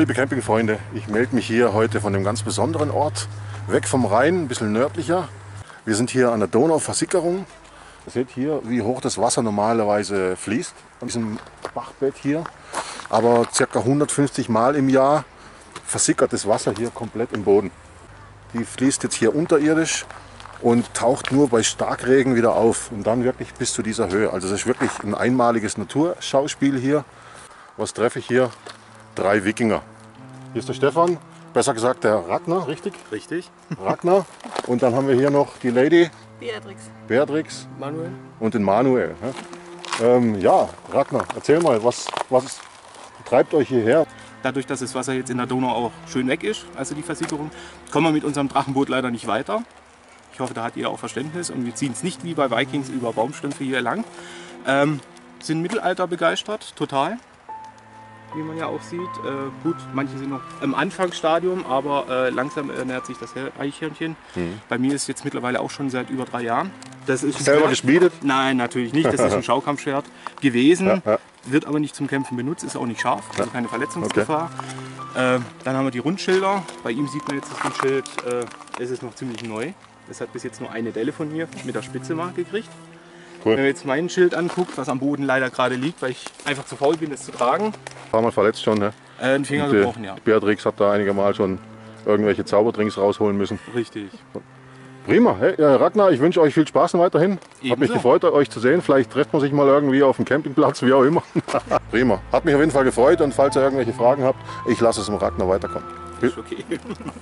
liebe Campingfreunde, ich melde mich hier heute von einem ganz besonderen Ort, weg vom Rhein, ein bisschen nördlicher. Wir sind hier an der Donauversickerung. Ihr seht hier, wie hoch das Wasser normalerweise fließt, an diesem Bachbett hier. Aber ca. 150 Mal im Jahr versickert das Wasser hier komplett im Boden. Die fließt jetzt hier unterirdisch und taucht nur bei Starkregen wieder auf und dann wirklich bis zu dieser Höhe. Also das ist wirklich ein einmaliges Naturschauspiel hier. Was treffe ich hier? Drei Wikinger. Hier ist der Stefan, besser gesagt der Ragnar, richtig? Richtig. Ragnar. Und dann haben wir hier noch die Lady. Beatrix. Beatrix. Manuel. Und den Manuel. Ja, Ragnar, erzähl mal, was treibt euch hierher? Dadurch, dass das Wasser jetzt in der Donau auch schön weg ist, also die Versickerung, kommen wir mit unserem Drachenboot leider nicht weiter. Ich hoffe, da hat jeder auch Verständnis und wir ziehen es nicht wie bei Vikings über Baumstümpfe hier lang. Sind Mittelalter begeistert, total, wie man ja auch sieht. Gut, manche sind noch im Anfangsstadium, aber langsam ernährt sich das Eichhörnchen. Bei mir ist jetzt mittlerweile auch schon seit über 3 Jahren. Das ist selber geschmiedet? Nein, natürlich nicht. Das ist ein Schaukampfschwert gewesen. Ja. Wird aber nicht zum Kämpfen benutzt, ist auch nicht scharf, also keine Verletzungsgefahr. Okay. Dann haben wir die Rundschilder. Bei ihm sieht man jetzt das Rundschild, es ist noch ziemlich neu. Es hat bis jetzt nur eine Delle von mir mit der Spitze mal gekriegt. Cool. Wenn man jetzt mein Schild anguckt, was am Boden leider gerade liegt, weil ich einfach zu faul bin, es zu tragen. Ein paar Mal verletzt schon, ne? Einen Finger und, gebrochen, ja. Beatrix hat da einige Mal schon irgendwelche Zauberdrinks rausholen müssen. Richtig. Prima. Hey, Ragnar, ich wünsche euch viel Spaß weiterhin. Ebenso. Hat mich gefreut, euch zu sehen. Vielleicht trifft man sich mal irgendwie auf dem Campingplatz, wie auch immer. Prima. Hat mich auf jeden Fall gefreut und falls ihr irgendwelche Fragen habt, ich lasse es dem Ragnar weiterkommen. Ist okay.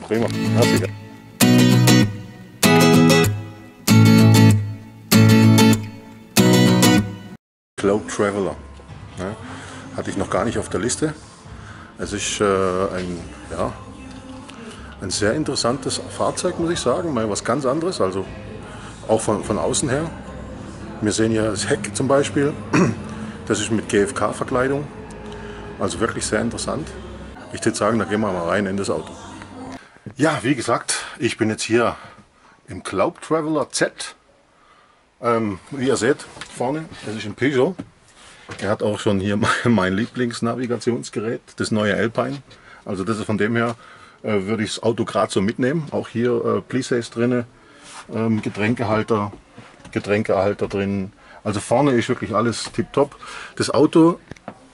Prima. Herzlich. Globe Traveller. Ne? Hatte ich noch gar nicht auf der Liste. Es ist ein sehr interessantes Fahrzeug, muss ich sagen. Mal was ganz anderes, also auch von außen her. Wir sehen hier das Heck zum Beispiel. Das ist mit GFK-Verkleidung. Also wirklich sehr interessant. Ich würde sagen, da gehen wir mal rein in das Auto. Ja, wie gesagt, ich bin jetzt hier im Globe Traveller Z. Wie ihr seht, vorne, das ist ein Peugeot. Er hat auch schon hier mein Lieblingsnavigationsgerät, das neue Alpine. Also das ist von dem her, würde ich das Auto gerade so mitnehmen. Auch hier Plissés drin, Getränkehalter drin. Also vorne ist wirklich alles tipptopp. Das Auto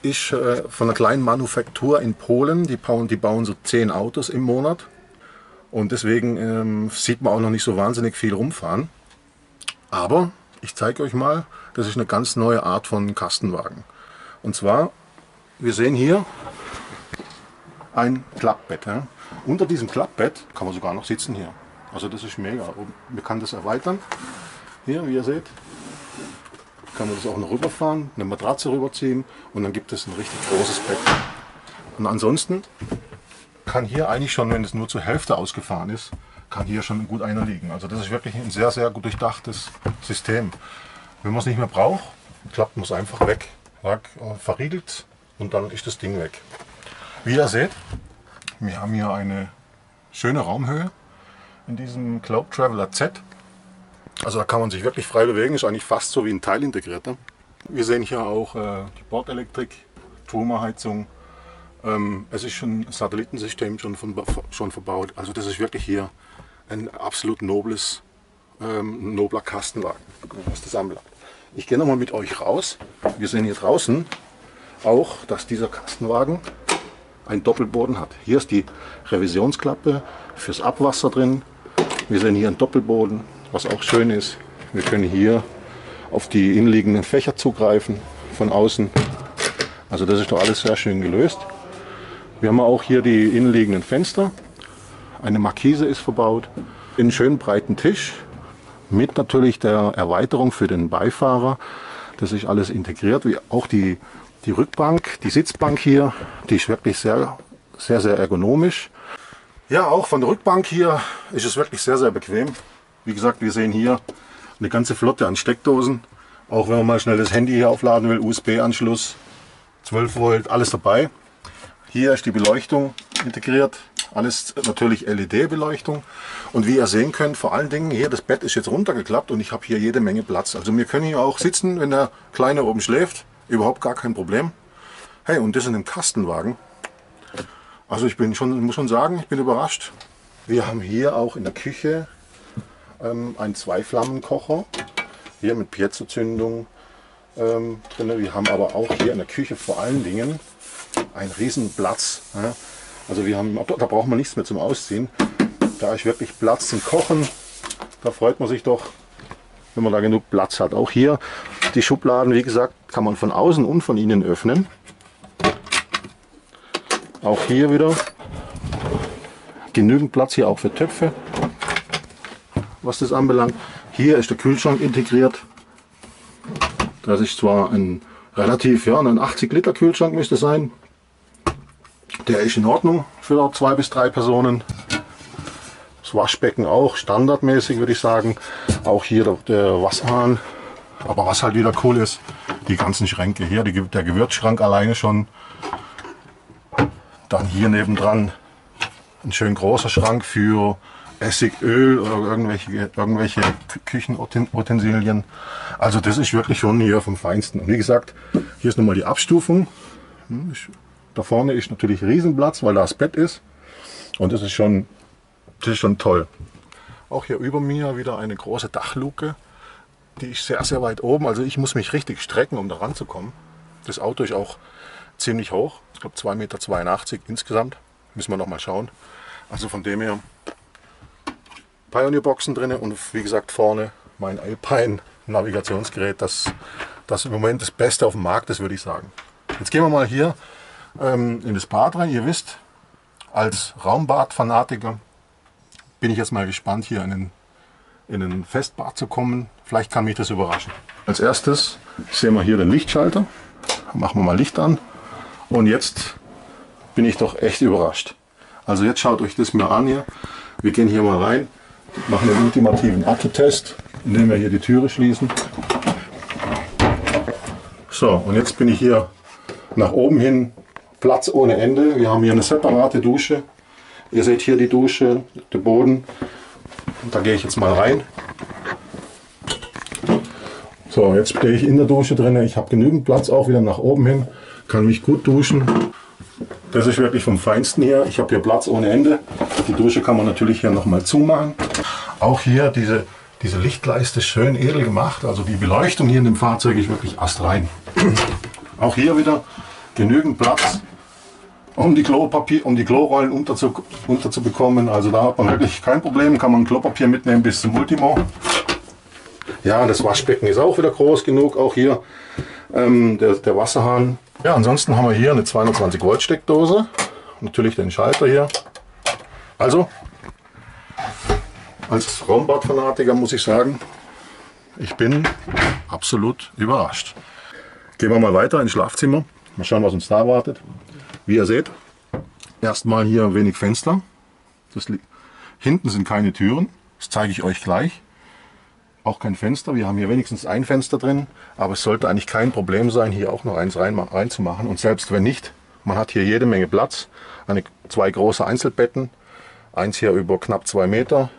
ist von einer kleinen Manufaktur in Polen. Die bauen so 10 Autos im Monat. Und deswegen sieht man auch noch nicht so wahnsinnig viel rumfahren. Aber ich zeige euch mal, das ist eine ganz neue Art von Kastenwagen. Und zwar, wir sehen hier ein Klappbett. Ja? Unter diesem Klappbett kann man sogar noch sitzen hier. Also das ist mega. Man kann das erweitern. Hier, wie ihr seht, kann man das auch noch rüberfahren, eine Matratze rüberziehen und dann gibt es ein richtig großes Bett. Und ansonsten kann hier eigentlich schon, wenn es nur zur Hälfte ausgefahren ist, kann hier schon gut einer liegen. Also das ist wirklich ein sehr, sehr gut durchdachtes System. Wenn man es nicht mehr braucht, klappt man es einfach weg. Verriegelt und dann ist das Ding weg. Wie ihr seht, wir haben hier eine schöne Raumhöhe in diesem Globe Traveller Z. Also da kann man sich wirklich frei bewegen, ist eigentlich fast so wie ein Teilintegrierter. Wir sehen hier auch die Bordelektrik, Truma-Heizung. Es ist schon ein Satellitensystem schon verbaut. Also das ist wirklich hier ein absolut nobler Kastenwagen, was das anbelangt. Ich gehe nochmal mit euch raus. Wir sehen hier draußen auch, dass dieser Kastenwagen einen Doppelboden hat. Hier ist die Revisionsklappe fürs Abwasser drin. Wir sehen hier einen Doppelboden, was auch schön ist. Wir können hier auf die innenliegenden Fächer zugreifen von außen. Also das ist doch alles sehr schön gelöst. Wir haben auch hier die innenliegenden Fenster. Eine Markise ist verbaut. Einen schönen breiten Tisch mit natürlich der Erweiterung für den Beifahrer. Das ist alles integriert. Auch die Rückbank, die Sitzbank hier, die ist wirklich sehr, sehr, sehr ergonomisch. Ja, auch von der Rückbank hier ist es wirklich sehr, sehr bequem. Wie gesagt, wir sehen hier eine ganze Flotte an Steckdosen. Auch wenn man mal schnell das Handy hier aufladen will, USB-Anschluss, 12 Volt, alles dabei. Hier ist die Beleuchtung integriert, alles natürlich LED-Beleuchtung und wie ihr sehen könnt, vor allen Dingen hier, das Bett ist jetzt runtergeklappt und ich habe hier jede Menge Platz. Also wir können hier auch sitzen, wenn der Kleine oben schläft, überhaupt gar kein Problem. Hey, und das in einem Kastenwagen, Also ich bin schon, muss schon sagen, ich bin überrascht. Wir haben hier auch in der Küche einen Zweiflammenkocher, hier mit Piezo-Zündung drin. Wir haben aber auch hier in der Küche vor allen Dingen einen riesen Platz. Ja? Also wir haben, da braucht man nichts mehr zum Ausziehen. Da ist wirklich Platz zum Kochen. Da freut man sich doch, wenn man da genug Platz hat. Auch hier die Schubladen, wie gesagt, kann man von außen und von innen öffnen. Auch hier wieder genügend Platz, hier auch für Töpfe, was das anbelangt. Hier ist der Kühlschrank integriert. Das ist zwar ein relativ, ja, ein 80 Liter Kühlschrank müsste sein. Der ist in Ordnung für 2 bis 3 Personen. Das Waschbecken auch standardmäßig, würde ich sagen. Auch hier der Wasserhahn. Aber was halt wieder cool ist, die ganzen Schränke hier, der Gewürzschrank alleine schon. Dann hier nebendran ein schön großer Schrank für Essig, Öl oder irgendwelche Küchenutensilien. Also das ist wirklich schon hier vom Feinsten. Und wie gesagt, hier ist nochmal die Abstufung. Da vorne ist natürlich Riesenplatz, weil da das Bett ist. Und das ist schon toll. Auch hier über mir wieder eine große Dachluke. Die ist sehr, sehr weit oben. Also ich muss mich richtig strecken, um da ranzukommen. Das Auto ist auch ziemlich hoch. Ich glaube 2,82 Meter insgesamt. Müssen wir nochmal schauen. Also von dem her Pioneer-Boxen drin und wie gesagt vorne mein Alpine-Navigationsgerät. Das im Moment das Beste auf dem Markt ist, würde ich sagen. Jetzt gehen wir mal hier in das Bad rein. Ihr wisst, als Raumbad-Fanatiker bin ich jetzt mal gespannt, hier in einen Festbad zu kommen. Vielleicht kann mich das überraschen. Als erstes sehen wir hier den Lichtschalter. Machen wir mal Licht an. Und jetzt bin ich doch echt überrascht. Also jetzt schaut euch das mal an hier. Wir gehen hier mal rein, machen den ultimativen Aki-Test, indem wir hier die Türe schließen. So, und jetzt bin ich hier nach oben hin, Platz ohne Ende. Wir haben hier eine separate Dusche. Ihr seht hier die Dusche, den Boden. Und da gehe ich jetzt mal rein. So, jetzt stehe ich in der Dusche drin. Ich habe genügend Platz auch wieder nach oben hin. Kann mich gut duschen. Das ist wirklich vom Feinsten hier. Ich habe hier Platz ohne Ende. Die Dusche kann man natürlich hier nochmal zumachen. Auch hier diese Lichtleiste schön edel gemacht. Also die Beleuchtung hier in dem Fahrzeug ist wirklich astrein. Auch hier wieder genügend Platz, um die Klorollen unterzubekommen. Also da hat man wirklich kein Problem. Kann man Klopapier mitnehmen bis zum Ultimo. Ja, das Waschbecken ist auch wieder groß genug, auch hier der Wasserhahn. Ja, ansonsten haben wir hier eine 220 Volt Steckdose, natürlich den Schalter hier. Also, als Raumbad-Fanatiker muss ich sagen, ich bin absolut überrascht. Gehen wir mal weiter ins Schlafzimmer, mal schauen, was uns da erwartet. Wie ihr seht, erstmal hier wenig Fenster. Hinten sind keine Türen, das zeige ich euch gleich. Auch kein Fenster, wir haben hier wenigstens ein Fenster drin, aber es sollte eigentlich kein Problem sein, hier auch noch eins reinzumachen. Und selbst wenn nicht, man hat hier jede Menge Platz. 2 große Einzelbetten, eins hier über knapp 2 Meter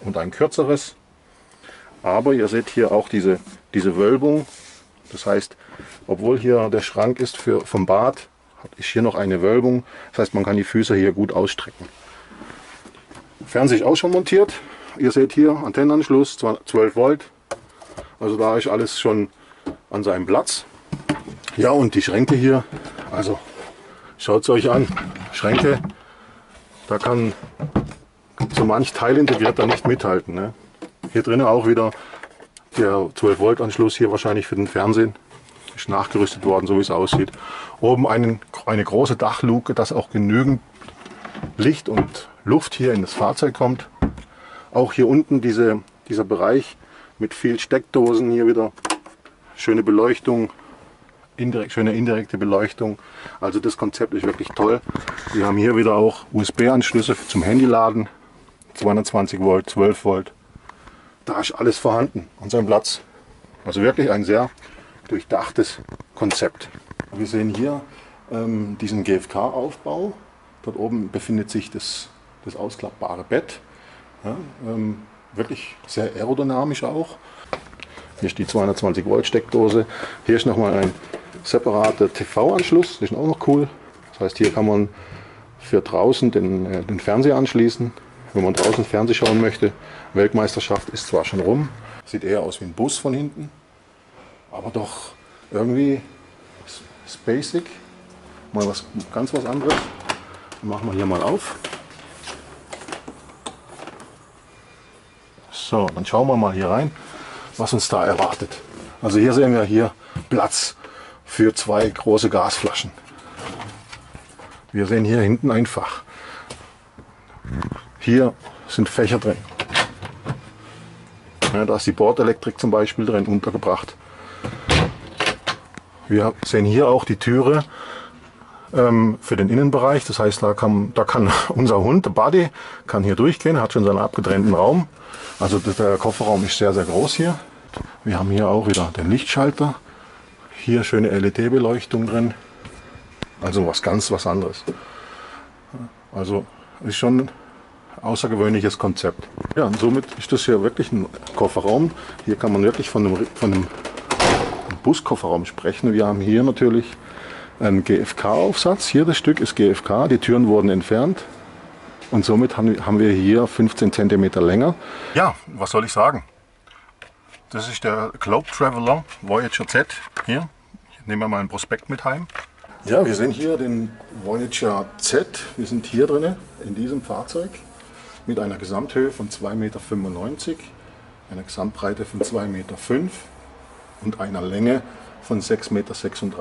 und ein kürzeres. Aber ihr seht hier auch diese Wölbung. Das heißt, obwohl hier der Schrank ist vom Bad, ist hier noch eine Wölbung. Das heißt, man kann die Füße hier gut ausstrecken. Fernseher ist auch schon montiert. Ihr seht hier Antennenanschluss, 12 Volt, also da ist alles schon an seinem Platz. Ja, und die Schränke hier, also schaut es euch an, Schränke, da kann so manch Teil integriert da nicht mithalten. Ne? Hier drinnen auch wieder der 12 Volt Anschluss, hier wahrscheinlich für den Fernsehen, ist nachgerüstet worden, so wie es aussieht. Oben eine große Dachluke, dass auch genügend Licht und Luft hier in das Fahrzeug kommt. Auch hier unten dieser Bereich mit viel Steckdosen, hier wieder schöne Beleuchtung, schöne indirekte Beleuchtung. Also das Konzept ist wirklich toll. Wir haben hier wieder auch USB-Anschlüsse zum Handyladen, 220 Volt, 12 Volt. Da ist alles vorhanden an seinem Platz. Also wirklich ein sehr durchdachtes Konzept. Wir sehen hier diesen GFK-Aufbau. Dort oben befindet sich das ausklappbare Bett. Ja, wirklich sehr aerodynamisch auch. Hier ist die 220 Volt Steckdose. Hier ist nochmal ein separater TV-Anschluss, das ist auch noch cool. Das heißt, hier kann man für draußen den Fernseher anschließen, wenn man draußen Fernseh schauen möchte. Weltmeisterschaft ist zwar schon rum, sieht eher aus wie ein Bus von hinten, aber doch irgendwie spacig. Mal was ganz was anderes. Machen wir hier mal auf. So, dann schauen wir mal hier rein, was uns da erwartet. Also hier sehen wir hier Platz für zwei große Gasflaschen. Wir sehen hier hinten ein Fach. Hier sind Fächer drin. Ja, da ist die Bordelektrik zum Beispiel drin untergebracht. Wir sehen hier auch die Türe für den Innenbereich. Das heißt, da kann unser Hund, der Buddy, kann hier durchgehen, hat schon seinen abgetrennten Raum. Also der Kofferraum ist sehr, sehr groß hier. Wir haben hier auch wieder den Lichtschalter. Hier schöne LED-Beleuchtung drin. Also was ganz was anderes. Also ist schon ein außergewöhnliches Konzept. Ja, und somit ist das hier wirklich ein Kofferraum. Hier kann man wirklich von einem Buskofferraum sprechen. Wir haben hier natürlich einen GFK-Aufsatz. Hier das Stück ist GFK. Die Türen wurden entfernt. Und somit haben wir hier 15 cm länger. Ja, was soll ich sagen? Das ist der Globe Traveller Voyager Z. Hier nehmen wir mal einen Prospekt mit heim. Ja, wir sehen hier den Voyager Z. Wir sind hier drin in diesem Fahrzeug mit einer Gesamthöhe von 2,95 Meter, einer Gesamtbreite von 2,05 Meter und einer Länge von 6,36 Meter.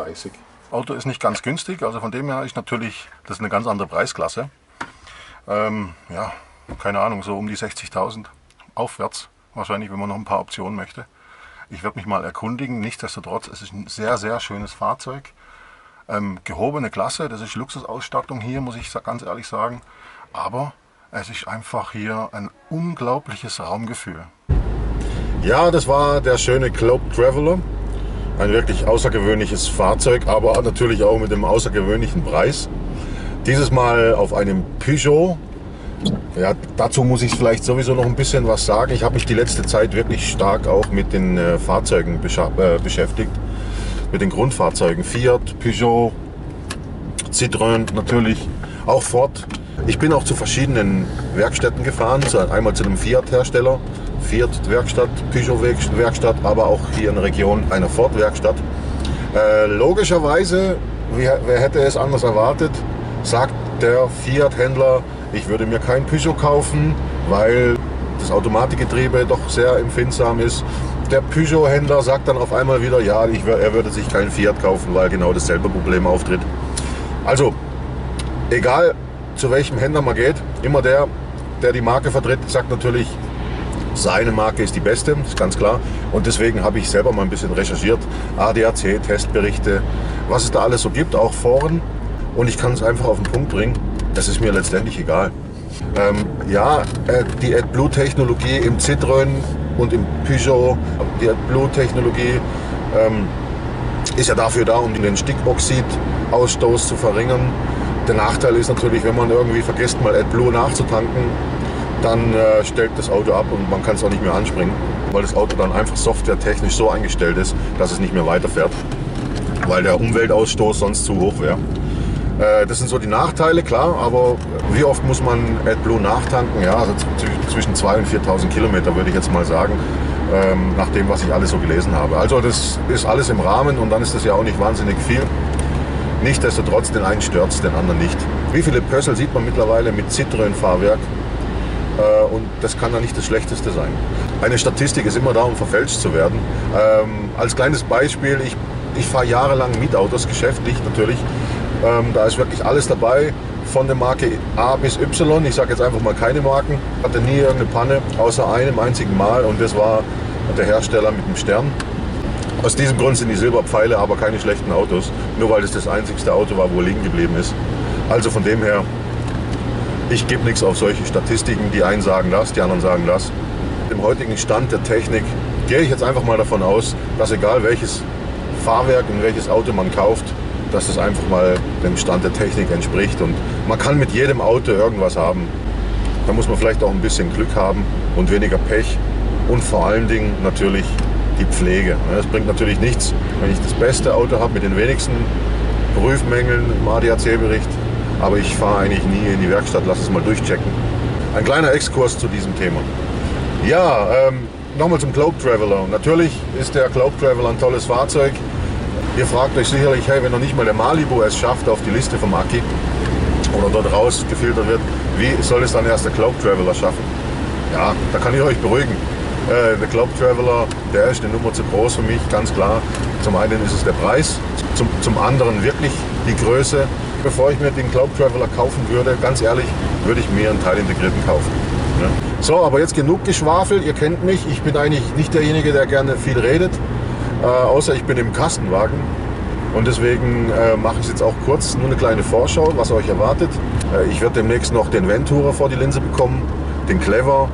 Das Auto ist nicht ganz günstig, also von dem her ist natürlich das eine ganz andere Preisklasse. Ja, keine Ahnung, so um die 60.000 aufwärts, wahrscheinlich, wenn man noch ein paar Optionen möchte. Ich werde mich mal erkundigen, nichtsdestotrotz, es ist ein sehr, sehr schönes Fahrzeug. Gehobene Klasse, das ist Luxusausstattung hier, muss ich ganz ehrlich sagen, aber es ist einfach hier ein unglaubliches Raumgefühl. Ja, das war der schöne Globe Traveller, ein wirklich außergewöhnliches Fahrzeug, aber natürlich auch mit einem außergewöhnlichen Preis. Dieses Mal auf einem Peugeot. Ja, dazu muss ich vielleicht sowieso noch ein bisschen was sagen. Ich habe mich die letzte Zeit wirklich stark auch mit den Fahrzeugen beschäftigt. Mit den Grundfahrzeugen. Fiat, Peugeot, Citroën natürlich, auch Ford. Ich bin auch zu verschiedenen Werkstätten gefahren. Einmal zu einem Fiat-Hersteller, Fiat-Werkstatt, Peugeot-Werkstatt, aber auch hier in der Region einer Ford-Werkstatt. Logischerweise, wer hätte es anders erwartet, sagt der Fiat-Händler, ich würde mir kein Peugeot kaufen, weil das Automatikgetriebe doch sehr empfindsam ist. Der Peugeot-Händler sagt dann auf einmal wieder, ja, er würde sich keinen Fiat kaufen, weil genau dasselbe Problem auftritt. Also, egal zu welchem Händler man geht, immer der die Marke vertritt, sagt natürlich, seine Marke ist die beste, ist ganz klar. Und deswegen habe ich selber mal ein bisschen recherchiert. ADAC, Testberichte, was es da alles so gibt, auch Foren. Und ich kann es einfach auf den Punkt bringen, das ist mir letztendlich egal. Ja, die AdBlue-Technologie im Citroën und im Peugeot, die AdBlue-Technologie ist ja dafür da, um den Stickoxidausstoß zu verringern. Der Nachteil ist natürlich, wenn man irgendwie vergisst, mal AdBlue nachzutanken, dann stellt das Auto ab und man kann es auch nicht mehr anspringen, weil das Auto dann einfach softwaretechnisch so eingestellt ist, dass es nicht mehr weiterfährt, weil der Umweltausstoß sonst zu hoch wäre. Das sind so die Nachteile, klar, aber wie oft muss man AdBlue nachtanken? Ja, also zwischen 2.000 und 4.000 Kilometer würde ich jetzt mal sagen, nach dem, was ich alles so gelesen habe. Also das ist alles im Rahmen und dann ist das ja auch nicht wahnsinnig viel. Nichtsdestotrotz, den einen stört es, den anderen nicht. Wie viele Pössl sieht man mittlerweile mit Citroën-Fahrwerk? Und das kann ja nicht das Schlechteste sein. Eine Statistik ist immer da, um verfälscht zu werden. Als kleines Beispiel, ich fahre jahrelang Mietautos, geschäftlich natürlich. Da ist wirklich alles dabei, von der Marke A bis Y. Ich sage jetzt einfach mal keine Marken. Hatte nie irgendeine Panne, außer einem einzigen Mal. Und das war der Hersteller mit dem Stern. Aus diesem Grund sind die Silberpfeile aber keine schlechten Autos. Nur weil es das einzigste Auto war, wo liegen geblieben ist. Also von dem her, ich gebe nichts auf solche Statistiken. Die einen sagen das, die anderen sagen das. Im heutigen Stand der Technik gehe ich jetzt einfach mal davon aus, dass egal welches Fahrwerk und welches Auto man kauft, dass das einfach mal dem Stand der Technik entspricht und man kann mit jedem Auto irgendwas haben. Da muss man vielleicht auch ein bisschen Glück haben und weniger Pech und vor allen Dingen natürlich die Pflege. Das bringt natürlich nichts, wenn ich das beste Auto habe mit den wenigsten Prüfmängeln im ADAC-Bericht Aber ich fahre eigentlich nie in die Werkstatt, lass es mal durchchecken. Ein kleiner Exkurs zu diesem Thema. Ja, nochmal zum Globe Traveller. Und natürlich ist der Globe Traveller ein tolles Fahrzeug. Ihr fragt euch sicherlich, hey, wenn noch nicht mal der Malibu es schafft auf die Liste vom Aki oder dort rausgefiltert wird, wie soll es dann erst der Globe Traveller schaffen? Ja, da kann ich euch beruhigen. Der Globe Traveller, der ist eine Nummer zu groß für mich, ganz klar. Zum einen ist es der Preis, zum anderen wirklich die Größe. Bevor ich mir den Globe Traveller kaufen würde, ganz ehrlich, würde ich mir einen teilintegrierten kaufen. Ja. So, aber jetzt genug Geschwafel, ihr kennt mich, ich bin eigentlich nicht derjenige, der gerne viel redet, außer ich bin im Kastenwagen und deswegen mache ich es jetzt auch kurz, nur eine kleine Vorschau, was euch erwartet. Ich werde demnächst noch den Venturer vor die Linse bekommen, den Clever,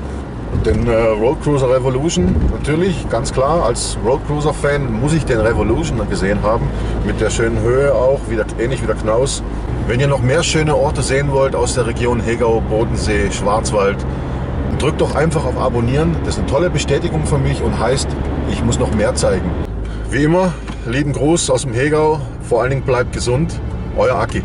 den Road Cruiser Revolution, natürlich, ganz klar, als Road Cruiser Fan muss ich den Revolution gesehen haben, mit der schönen Höhe auch, wieder, ähnlich wie der Knaus. Wenn ihr noch mehr schöne Orte sehen wollt aus der Region Hegau, Bodensee, Schwarzwald, drückt doch einfach auf Abonnieren, das ist eine tolle Bestätigung für mich und heißt, ich muss noch mehr zeigen. Wie immer, lieben Gruß aus dem Hegau, vor allen Dingen bleibt gesund, euer Aki.